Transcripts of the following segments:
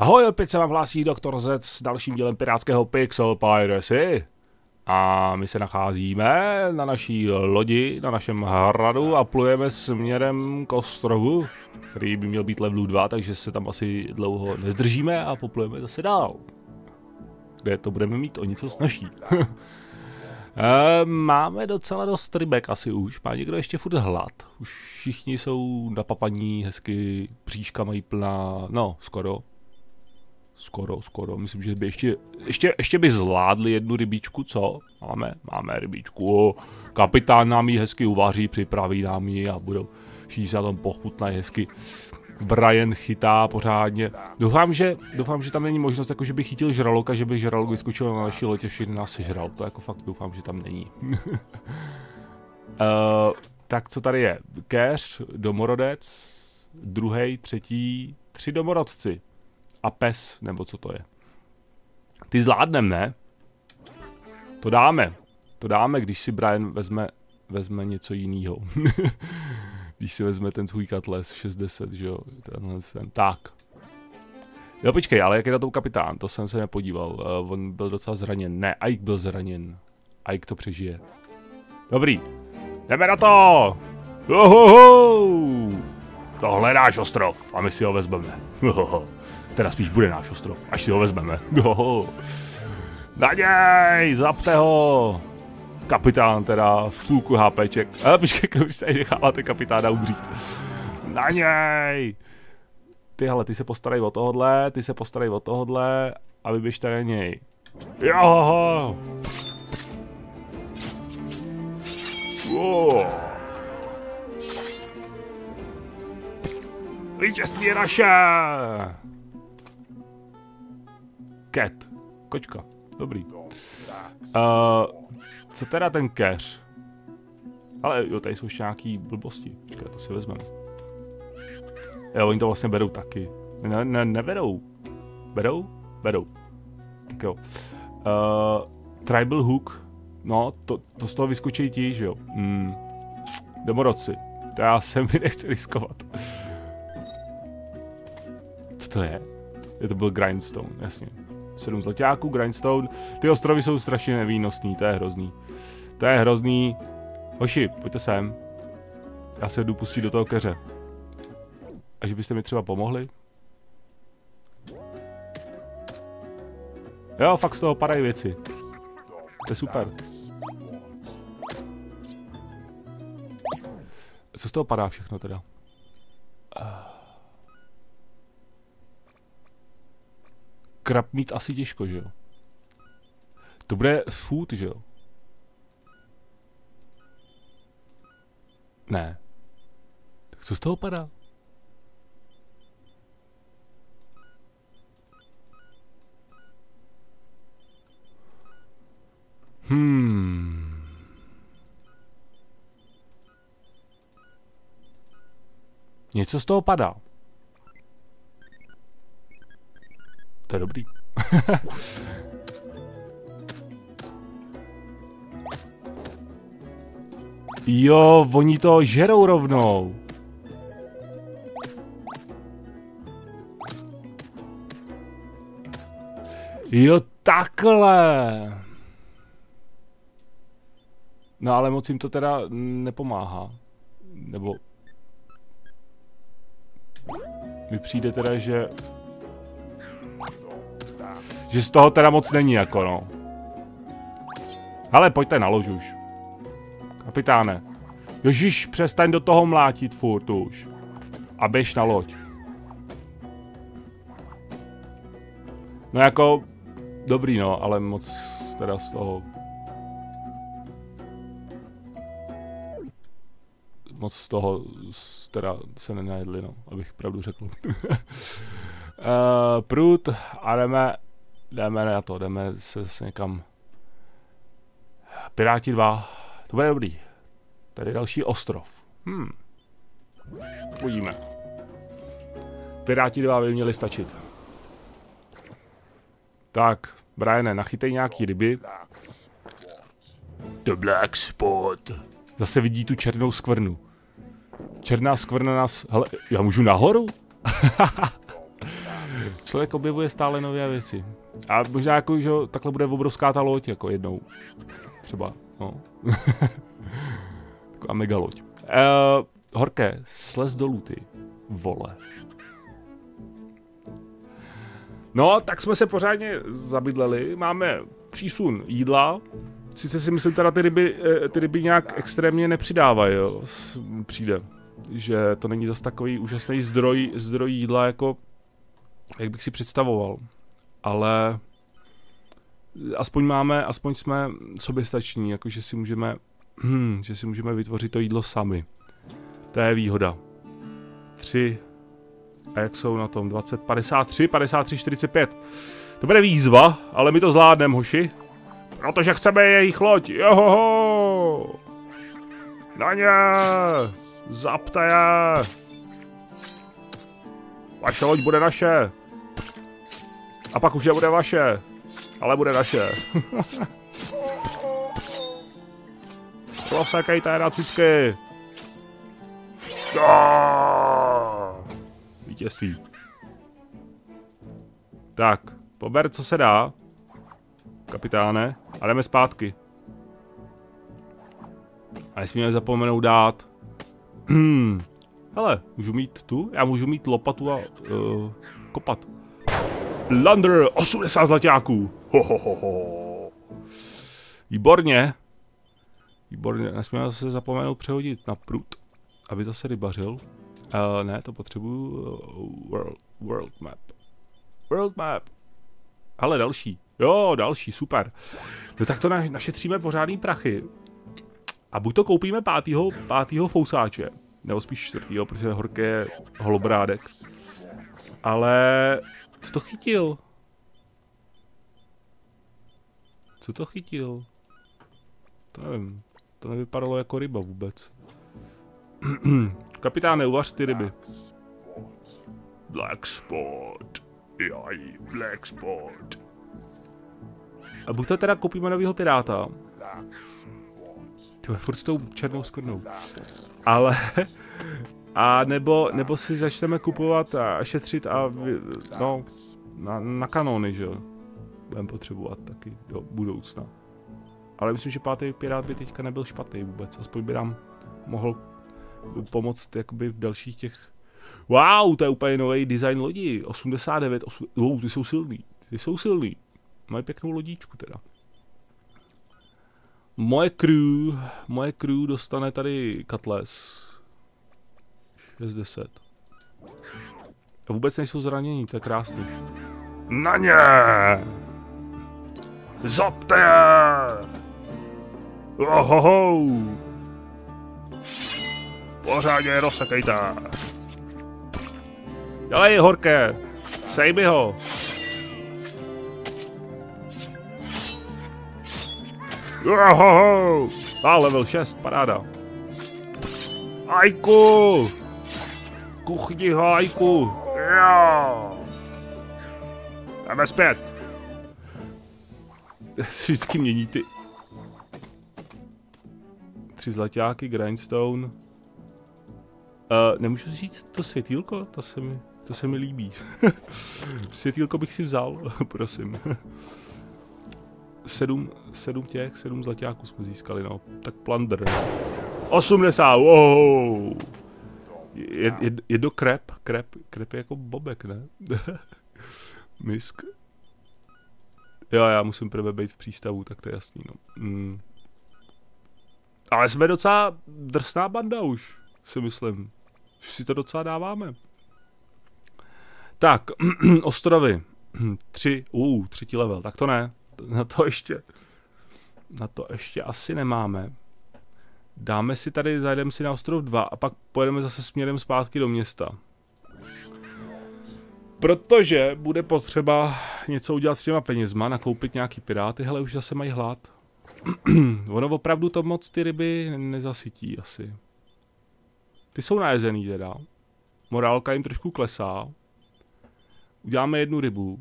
Ahoj, opět se vám hlásí Dr.Z s dalším dílem Pirátského Pixel Piracy. A my se nacházíme na naší lodi, na našem hradu a plujeme směrem k ostrovu, který by měl být level 2, takže se tam asi dlouho nezdržíme a poplujeme zase dál. Kde to budeme mít o něco snažší. Máme docela dost rybek asi už, má někdo ještě furt hlad, už všichni jsou napapaní, hezky, bříška mají plná, no skoro, myslím, že by ještě by zvládli jednu rybičku, co? Máme rybičku, kapitán nám ji hezky uvaří, připraví nám ji a budou všichni se na tom pochutnají hezky. Brian chytá pořádně. Doufám, že tam není možnost, jako že by chytil žraloka, že by žralok vyskočil na naší lotě, všechny nás sežral. To jako fakt doufám, že tam není. Tak co tady je? Keř, domorodec, druhý, třetí, tři domorodci. A pes, nebo co to je. Ty zvládnem, ne? To dáme. To dáme, když si Brian vezme něco jiného. Když si vezme ten svůj katles 60, že jo, tenhle ten, tak. Jo, počkej, ale jak je na tou kapitán, to jsem se nepodíval, on byl docela zraněn, ne, Ike byl zraněn, Ike to přežije. Dobrý, jdeme na to! Ohoho! Tohle je náš ostrov a my si ho vezmeme. Ohoho. Teda spíš bude náš ostrov, až si ho vezmeme. Ohoho. Na něj, zapte ho! Kapitán teda, v půlku HPček. Ale počkej, už tady necháváte kapitána umřít. Na něj! Tyhle, ty se postarej o tohodle, a vyběžte na něj. Johoho! Wow. Vítězství je naše! Cat. Kočka. Dobrý. Co teda ten keř? Ale jo, tady jsou ještě nějaký blbosti. Počkej, to si vezmeme. Jo, oni to vlastně berou taky. Ne, neberou. Berou? Berou. Tak jo. Tribal hook. No, to z toho vyskočí ti, že jo. Domorodci. To já se mi nechci riskovat. Co to je? To byl grindstone, jasně. 7 zlaťáků, grindstone. Ty ostrovy jsou strašně nevýnosný, to je hrozný. Hoši, pojďte sem. Já se jdu pustit do toho keře. A že byste mi třeba pomohli? Jo, fakt z toho padají věci. To je super. Co z toho padá všechno teda? Krab mít asi těžko, že jo? To bude food, že jo? Ne. Tak co z toho padá? Něco z toho padá. To je dobrý. Jo, oni to žerou rovnou. Jo, takhle. No ale moc jim to teda nepomáhá. Nebo... mi přijde teda, že... že z toho teda moc není jako no. Hele, pojďte na loď už. Kapitáne. Jožiš, přestaň do toho mlátit furt už. A běž na loď. No jako, dobrý no, ale moc teda z toho. Teda se nenajedli no, abych pravdu řekl. Prut a jdeme na to, jdeme se někam. Piráti 2, to bude dobrý. Tady je další ostrov. Uvidíme. Piráti 2 by měli stačit. Tak, Briane, nachytej nějaký ryby. The black spot. Zase vidí tu černou skvrnu. Černá skvrna nás, hele, já můžu nahoru? Člověk objevuje stále nové věci. A možná jako, že takhle bude obrovská ta loď, jako jednou. Třeba, no. Taková megaloď. Horké, slez dolů, ty vole. No, tak jsme se pořádně zabydleli. Máme přísun jídla. Sice si myslím, teda ty ryby nějak extrémně nepřidávají, jo. Přijde, že to není zas takový úžasný zdroj jídla, jako jak bych si představoval. Ale aspoň máme, aspoň jsme soběstační, jakože si můžeme, že si můžeme vytvořit to jídlo sami. To je výhoda. 3. A jak jsou na tom? 20, 53, 53, 45. To bude výzva, ale my to zvládneme, hoši. Protože chceme jejich loď. Johoho! Na ně! Zapte je! Vaše loď bude naše. A pak už nebude vaše. Ale bude naše. Prosekejte je nacicky. Vítězství. Tak, pober, co se dá, kapitáne, a jdeme zpátky. A nesmíme zapomenout dát. Hele, můžu mít tu? Já můžu mít lopatu a kopat. Plunder, 80 zlaťáků. Hohohoho. Výborně. Výborně, nesmíme se zapomenout přehodit na prut, aby zase rybařil. Ne, to potřebuju world map. World map. Ale další. Jo, další, super. No tak to našetříme pořádný prachy. A buď to koupíme pátýho fousáče. Nebo spíš čtvrtýho, protože horké je holobrádek. Ale... co to chytil? Co to chytil? To nevím. To nevypadalo jako ryba vůbec. Kapitáne, uvař ty ryby. Black spot. Jaj, black spot. A buď to teda koupíme novýho piráta. Ty furt s tou černou skvrnou. Ale... a nebo si začneme kupovat a šetřit a... no... na kanóny, že jo. Budeme potřebovat taky do budoucna. Ale myslím, že pátý pirát by teďka nebyl špatný vůbec. Aspoň by nám mohl pomoct jakoby v dalších těch... Wow, to je úplně nový design lodi. 89, wow, ty jsou silný. Ty jsou silný. Mají pěknou lodíčku teda. Moje crew dostane tady katles. 60. A vůbec nejsou zranění, to je krásný. Na ně! Zapte je! Ohoho! Pořádně rozsekejte! Dělej, horké! Sejmi ho! Ohoho! A level 6, paráda. Ajku! Kuchni ho, Ajku! Jo! Jdeme zpět! Vždycky mění ty. 3 zlaťáky, grindstone. Nemůžu říct to světýlko? To se mi líbí. Světýlko bych si vzal, prosím. 7 zlaťáků jsme získali, no. Tak plunder. 80, wow! Je do krep je jako bobek, ne? Misk. Jo, já musím prvé být v přístavu, tak to je jasný, no. Ale jsme docela drsná banda už, si myslím. Už si to docela dáváme. Tak, ostrovy. 3, třetí level, tak to ne. Na to ještě asi nemáme. Dáme si tady, zajdeme si na ostrov 2 a pak pojedeme zase směrem zpátky do města. Protože bude potřeba něco udělat s těma penězma, nakoupit nějaký piráty, hele už zase mají hlad. Ono opravdu to moc ty ryby nezasytí asi. Ty jsou najezený teda. Morálka jim trošku klesá. Uděláme jednu rybu.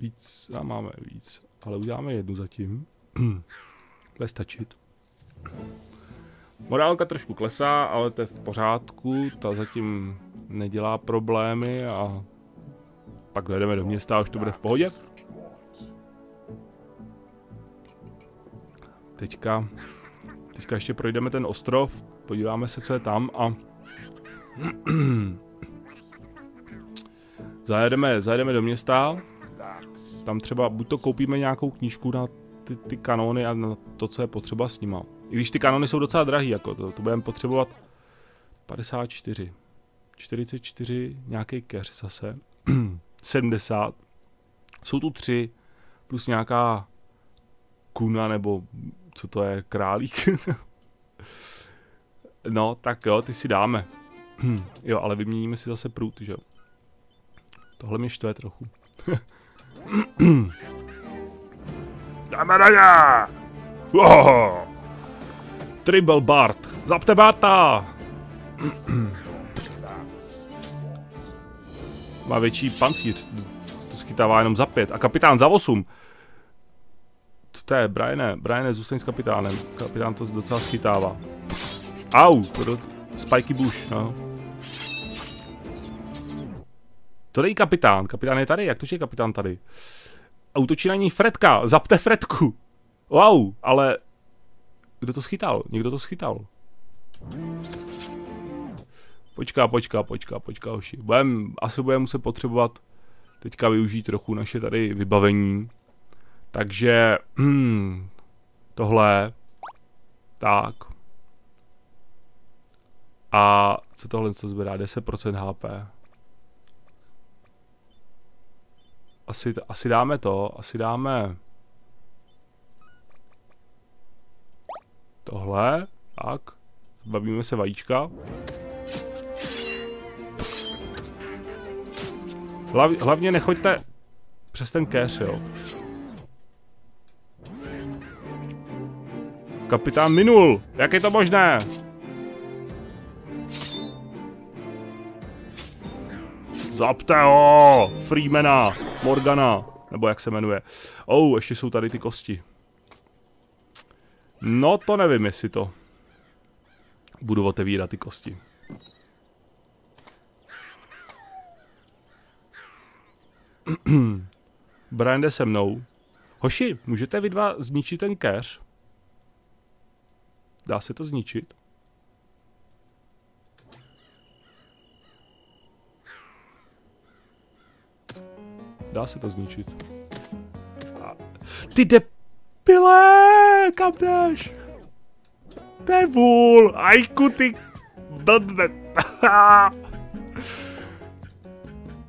Víc, a máme víc, ale uděláme jednu zatím. Bude stačit. Morálka trošku klesá, ale to je v pořádku, ta zatím nedělá problémy a pak dojedeme do města a už to bude v pohodě. Teďka ještě projdeme ten ostrov, podíváme se, co je tam a zajedeme do města. Tam třeba buď to koupíme nějakou knížku na ty kanóny a na to, co je potřeba s nima. I když ty kanóny jsou docela drahý, jako to budeme potřebovat 54, 44, nějaký keř zase, 70, jsou tu 3, plus nějaká kuna nebo co to je, králík. No, tak jo, ty si dáme. Jo, ale vyměníme si zase prut, že jo. Tohle mě štve trochu. Dáme na ně! Ohoho! Tribble Bart! Zapte Barta! Má větší pancíř. To schytává jenom za 5. A kapitán za 8. To je, Briane, zůstaň s kapitánem. Kapitán to docela schytává. Au! Spiky Bush, no. To je kapitán. Kapitán je tady. Jak to je kapitán tady? Útočí na ní Fredka. Zapte Fredku. Wow, ale... Kdo to schytal? Někdo to schytal. Počká, hoši. Asi budeme muset potřebovat teďka využít trochu naše tady vybavení. Takže... tohle. Tak. A co tohle se zbírá? 10% HP. Asi dáme to, asi dáme tohle, tak, zbavíme se vajíčka. Hlavně nechoďte přes ten keř, jo. Kapitán minul, jak je to možné? Zapte ho, Freemana. Morgana, nebo jak se jmenuje. Ou, ještě jsou tady ty kosti. No, to nevím, jestli to. Budu otevírat ty kosti. Brian jde se mnou. Hoši, můžete vy dva zničit ten keř? Dá se to zničit? Dá se to zničit. Ty depile, kam jdeš? To je vůl, Ajku, ty...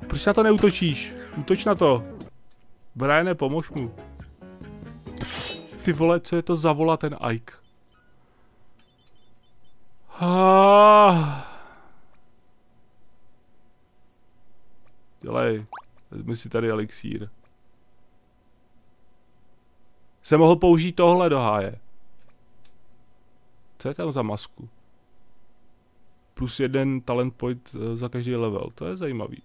Proč na to neútočíš? Útoč na to. Briane, pomož mu. Ty vole, co je to za vola, ten Ike? Dělej. Vezmi si tady elixír. Jsem mohl použít tohle do háje. Co je tam za masku? Plus 1 talent point za každý level. To je zajímavý.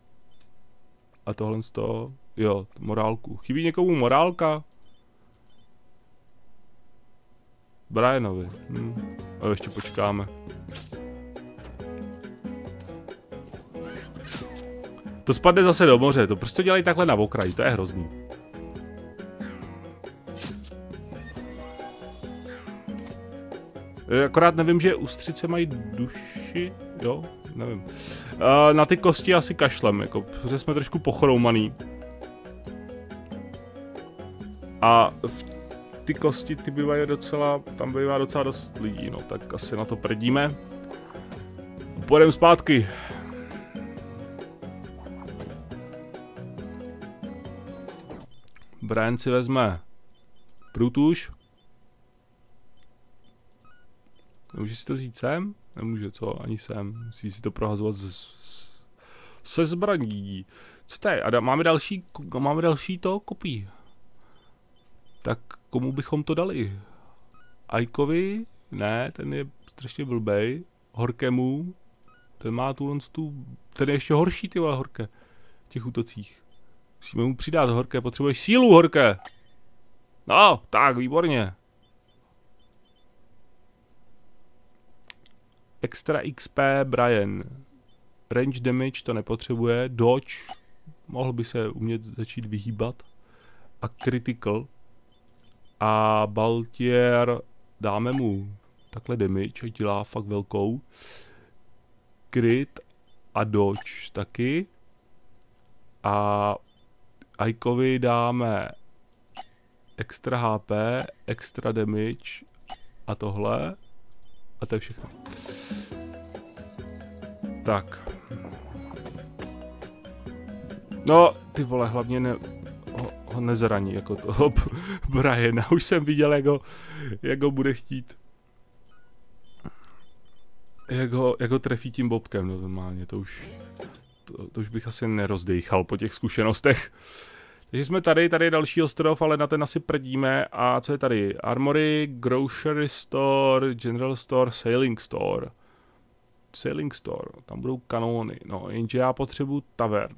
A tohle z toho... Jo, morálku. Chybí někomu morálka? Brianovi. A ještě počkáme. To spadne zase do moře, to prostě dělají takhle na okraji, to je hrozný. Akorát nevím, že ústřice mají duši, jo, nevím. Na ty kosti asi kašlem, jako, protože jsme trošku pochroumaný. A ty kosti, ty bývají docela, tam bývá docela dost lidí, no, tak asi na to prdíme. Půjdeme zpátky. Brian si vezme průtuž. Nemůže si to vzít sem? Nemůže, co? Ani sem. Musí si to prohazovat se zbraní. Co to je? A máme další to kopí. Tak komu bychom to dali? Ikeovi? Ne, ten je strašně blbej. Horkému? Ten má tu... Ten je ještě horší, ty vole, Horké. V těch útocích. Musíme mu přidat, Horké, potřebuješ sílu, Horké! No, tak, výborně. Extra XP Brian. range damage to nepotřebuje, dodge, mohl by se umět začít vyhýbat, a critical. A Baltier, dáme mu takhle damage, ať dělá fakt velkou. Crit a dodge taky. A Ikeovi dáme extra HP, extra damage a tohle. A to je všechno. Tak. No, ty vole, hlavně ne... ho nezraní jako toho Briana. Už jsem viděl, jak ho bude chtít. Jak ho trefí tím bobkem, no normálně, to už bych asi nerozdejchal po těch zkušenostech. Takže jsme tady je další ostrov, ale na ten asi prdíme. A co je tady? Armory, grocery store, general store, sailing store. Sailing store, tam budou kanóny, no jenže já potřebuji tavern.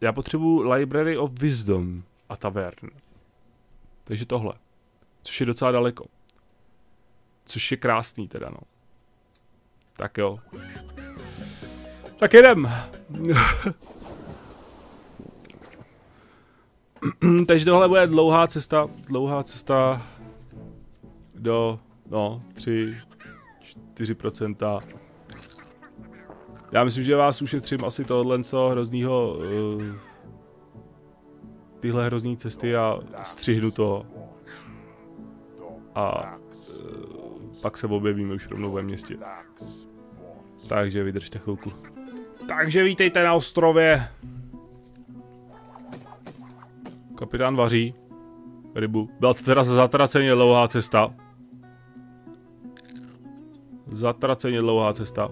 Já potřebuji Library of Wisdom a tavern. Takže tohle. Což je docela daleko. Což je krásný teda, no. Tak jo. Tak jedem. Takže tohle bude dlouhá cesta do, no, 3–4%. Já myslím, že vás ušetřím asi tohle hroznýho, tyhle hrozný cesty a střihnu to. A pak se objevíme už rovnou ve městě. Takže vydržte chvilku. Takže vítejte na ostrově. Kapitán vaří rybu. Byla to teda zatraceně dlouhá cesta. Zatraceně dlouhá cesta.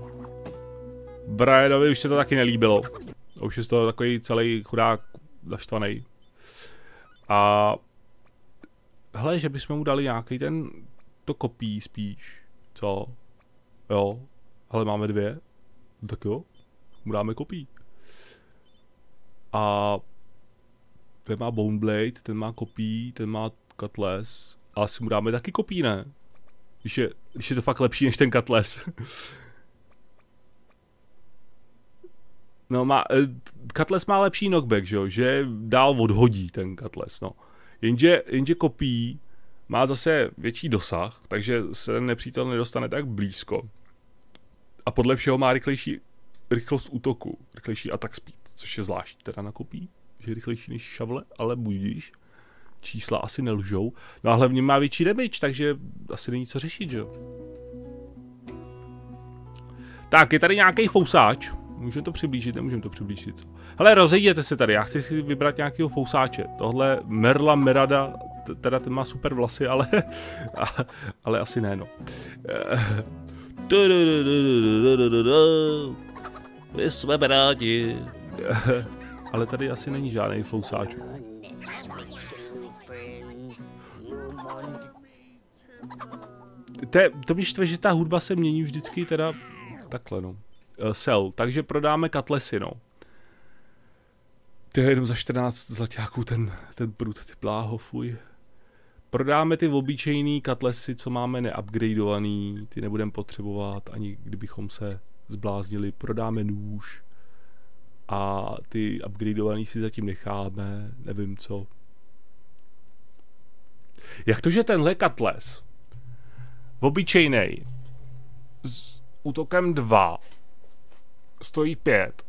Brianovi už se to taky nelíbilo. Už je z toho takový celý chudák naštvaný. A hele, že bychom mu dali nějaký ten to kopí spíš, co? Jo, hele, máme dvě. Tak jo, mu dáme kopí. A ten má Boneblade, ten má kopí, ten má Cutlass. A asi mu dáme taky kopí, ne? Když je to fakt lepší než ten Cutlass. No, Cutlass má lepší knockback, že jo? Že dál odhodí ten Cutlass, no. Jenže kopí má zase větší dosah, takže se nepřítel nedostane tak blízko. A podle všeho má rychlejší rychlost útoku, rychlejší attack speed, což je zvláštní teda na kopí, že je rychlejší než šavle, ale budíš. Čísla asi nelžou. No a hlavně má větší damage, takže asi není co řešit, že jo? Tak, je tady nějaký fousáč. Můžeme to přiblížit, nemůžeme to přiblížit. Hele, rozejděte se tady, já chci si vybrat nějakého fousáče. Tohle Merla Merada, teda ten má super vlasy, ale asi ne, no. My jsme rádi. Ale tady asi není žádný fousáč. To mě štve, že ta hudba se mění vždycky teda takhle, no. Sell, takže prodáme katlesy, no. Ty jenom za 14 zlaťáků ten prut, ty pláho, fuj. Prodáme ty obyčejný katlesy, co máme neupgradeovaný, ty nebudeme potřebovat, ani kdybychom se zbláznili. Prodáme nůž a ty upgradeovaný si zatím necháme, nevím co. Jak to, že tenhle katles, obyčejnej, s útokem 2, stojí 5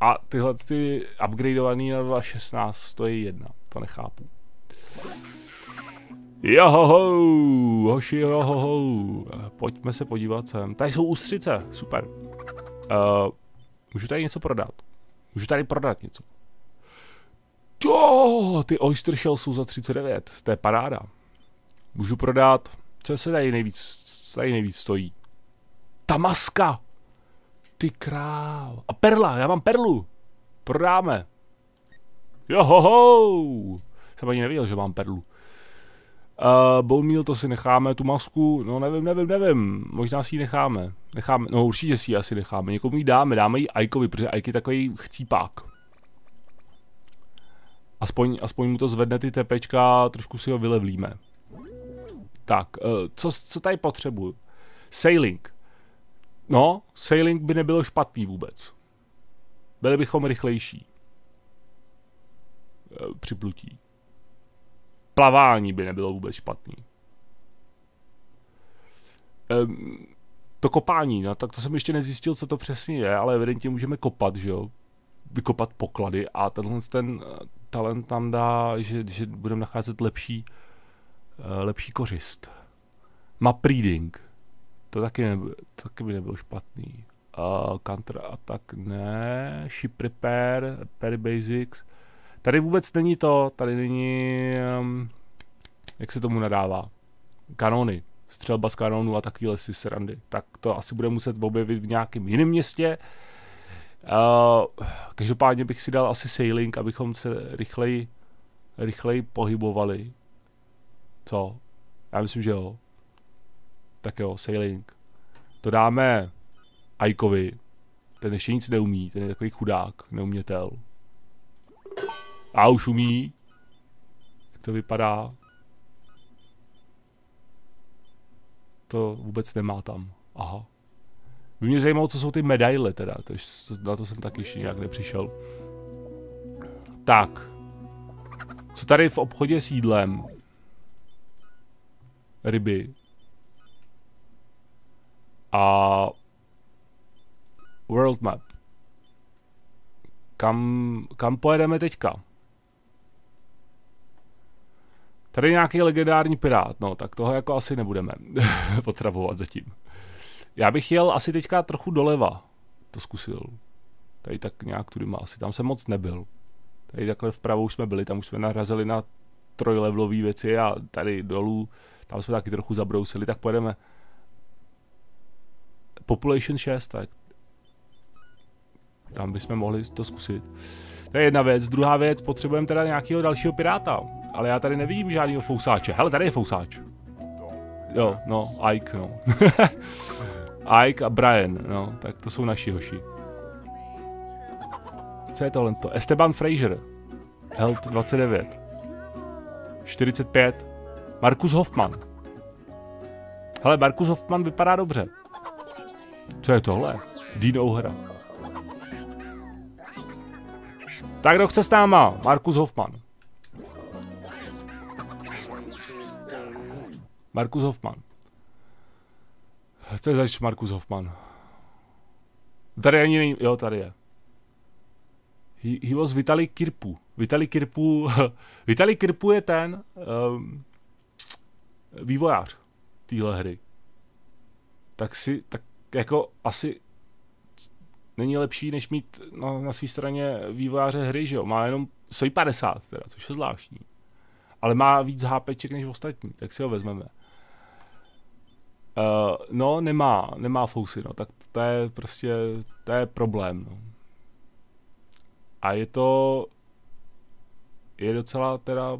a tyhle ty upgradeovaný na 2.16 stojí 1, to nechápu. Johoho, hoši johoho, pojďme se podívat sem, tady jsou ústřice, super. Můžu tady něco prodat, můžu tady prodat něco. Jo, ty oyster shell jsou za 39, to je paráda. Můžu prodat, co se tady nejvíc stojí? Ta maska! Ty král. A perla, já mám perlu. Prodáme. Johoho. Jsem ani nevěděl, že mám perlu. Bone meal to si necháme, tu masku, no nevím. Možná si ji necháme. No určitě si ji asi necháme. Někomu ji dáme ji Ikeovi, protože Ike je takový chcípák. Aspoň mu to zvedne ty tepečka, trošku si ho vylevlíme. Tak, co tady potřebuju? Sailing. No, sailing by nebylo špatný vůbec. Byli bychom rychlejší. Připlutí. Plavání by nebylo vůbec špatný. To kopání, no, tak to jsem ještě nezjistil, co to přesně je, ale evidentně můžeme kopat, že jo? Vykopat poklady a tenhle ten talent tam dá, že budeme nacházet lepší kořist. Map reading. To taky, taky by nebylo špatný. Counter attack ne. Ship repair, repair basics. Tady vůbec není to, tady není, jak se tomu nadává, kanony. Střelba z kanónů a takovýhle si srandy. Tak to asi bude muset objevit v nějakém jiném městě. Každopádně bych si dal asi sailing, abychom se rychleji pohybovali. Co? Já myslím, že jo. Tak jo, sailing. To dáme Ikeovi. Ten ještě nic neumí, ten je takový chudák, neumětel. A už umí. Jak to vypadá? To vůbec nemá tam. Aha. By mě zajímalo, co jsou ty medaile teda. Na to jsem taky ještě nějak nepřišel. Tak. Co tady v obchodě s jídlem? Ryby. A... World map. Kam pojedeme teďka? Tady je nějaký legendární pirát, no, tak toho jako asi nebudeme potravovat zatím. Já bych jel asi teďka trochu doleva, to zkusil. Tady tak nějak tudy má asi, tam jsem moc nebyl. Tady takhle vpravo už jsme byli, tam už jsme narazili na trojlevelové věci a tady dolů, tam jsme taky trochu zabrousili, tak pojedeme. Population 6, tak tam bychom mohli to zkusit. To je jedna věc, druhá věc, potřebujeme teda nějakého dalšího piráta. Ale já tady nevidím žádného fousáče. Hele, tady je fousáč. Jo, no, Ike, no. Ike a Brian, no, tak to jsou naši hoši. Co je tohle? Esteban Fraser. Health 29. 45. Markus Hoffman. Hele, Markus Hoffman vypadá dobře. Co je tohle? Dino hra. Tak kdo chce s náma? Markus Hoffman. Markus Hoffman. Co je zač Markus Hoffman? Tady ani není, jo, tady je. He was Vitali Kirpu. Vitali Kirpu je ten vývojář téhle hry. Tak jako asi není lepší, než mít na své straně vývojáře hry, že jo. Má jenom svoji 50 teda, což je zvláštní. Ale má víc HPček než ostatní, tak si ho vezmeme. No, nemá fousy, no, tak to je prostě, to je problém, no. A je docela, teda,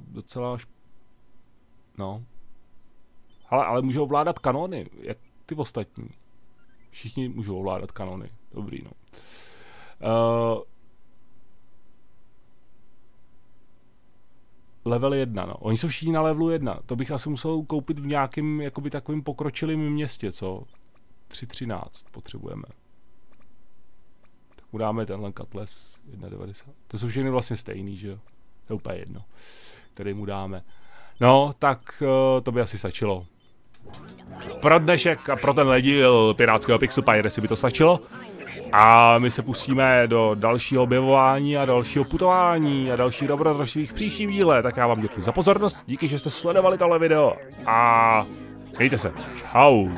no. Hele, ale můžou ovládat kanony, jak ty ostatní. Všichni můžou ovládat kanony, dobrý, no. Level 1, no. Oni jsou všichni na levelu 1. To bych asi musel koupit v nějakým, jakoby takovým pokročilým městě, co? 3.13 potřebujeme. Tak mu dáme tenhle Cutlass 1.90. To jsou všechny vlastně stejný, že jo? To je úplně jedno. Tady mu dáme. No, tak to by asi stačilo. Pro dnešek a pro tenhle díl Pirátského Pixel Piracy by to stačilo. A my se pustíme do dalšího objevování a dalšího putování a dalších dobrodružství v příštím díle. Tak já vám děkuji za pozornost, díky, že jste sledovali tohle video a mějte se. Čau.